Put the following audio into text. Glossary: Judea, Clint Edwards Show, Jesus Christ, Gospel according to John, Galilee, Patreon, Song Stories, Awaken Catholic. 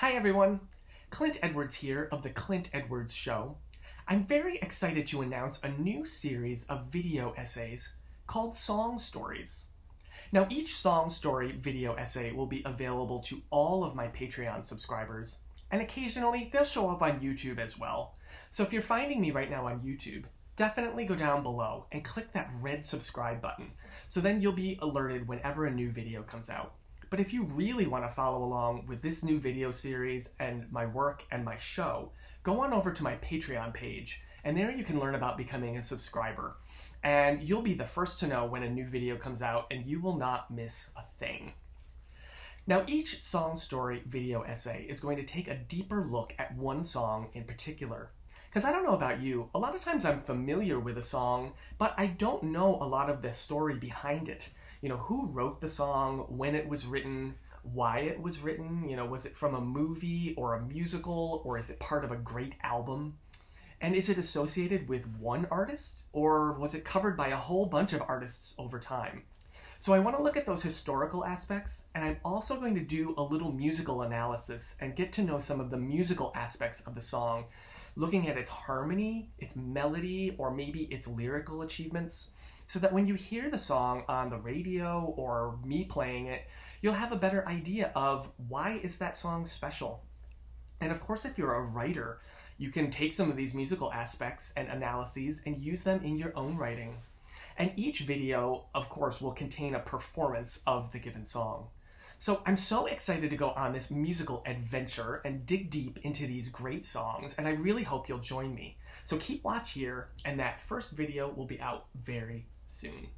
Hi everyone, Clint Edwards here of The Clint Edwards Show. I'm very excited to announce a new series of video essays called Song Stories. Now each Song Story video essay will be available to all of my Patreon subscribers, and occasionally they'll show up on YouTube as well. So if you're finding me right now on YouTube, definitely go down below and click that red subscribe button, so then you'll be alerted whenever a new video comes out. But if you really want to follow along with this new video series and my work and my show, go on over to my Patreon page, and there you can learn about becoming a subscriber. And you'll be the first to know when a new video comes out, and you will not miss a thing. Now each Song Story video essay is going to take a deeper look at one song in particular. Because I don't know about you, a lot of times I'm familiar with a song, but I don't know a lot of the story behind it. You know, who wrote the song, when it was written, why it was written, you know, was it from a movie or a musical, or is it part of a great album? And is it associated with one artist, or was it covered by a whole bunch of artists over time? So I want to look at those historical aspects, and I'm also going to do a little musical analysis and get to know some of the musical aspects of the song, looking at its harmony, its melody, or maybe its lyrical achievements, so that when you hear the song on the radio or me playing it, you'll have a better idea of why is that song special. And of course, if you're a writer, you can take some of these musical aspects and analyses and use them in your own writing. And each video, of course, will contain a performance of the given song. So I'm so excited to go on this musical adventure and dig deep into these great songs, and I really hope you'll join me. So keep watch here, and that first video will be out very soon.